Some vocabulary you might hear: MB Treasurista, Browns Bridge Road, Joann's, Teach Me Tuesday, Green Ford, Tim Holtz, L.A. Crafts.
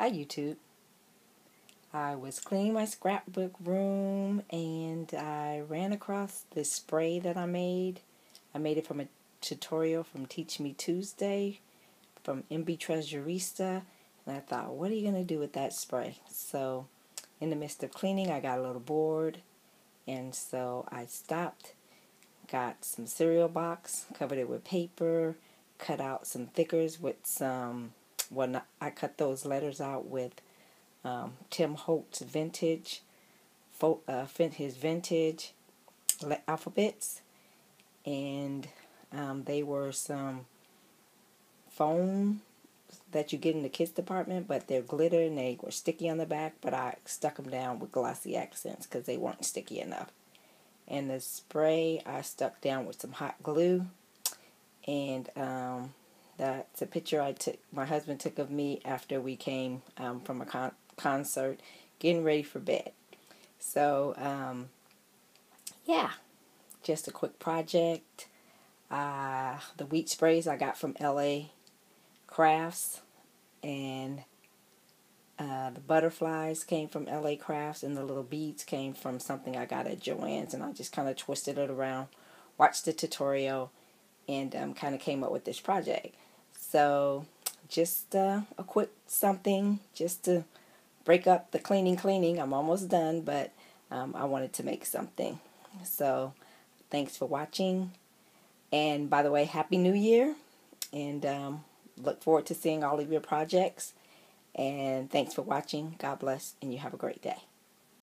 Hi, YouTube. I was cleaning my scrapbook room and I ran across this spray that I made. I made it from a tutorial from Teach Me Tuesday from MB Treasurista, and I thought, what are you going to do with that spray? So in the midst of cleaning, I got a little bored, and so I stopped, got some cereal box, covered it with paper, cut out some thickers with some, well, I cut those letters out with Tim Holtz vintage, his vintage alphabets, and they were some foam that you get in the kids department, but they're glitter and they were sticky on the back, but I stuck them down with glossy accents because they weren't sticky enough. And the spray I stuck down with some hot glue, and that's a picture I took. My husband took of me after we came from a concert, getting ready for bed. So yeah, just a quick project. The wheat sprays I got from L.A. Crafts, and the butterflies came from L.A. Crafts, and the little beads came from something I got at Joann's, and I just kind of twisted it around, watched the tutorial, and kind of came up with this project. So just a quick something just to break up the cleaning. I'm almost done, but I wanted to make something. So thanks for watching. And by the way, Happy New Year. And look forward to seeing all of your projects. And thanks for watching. God bless, and you have a great day.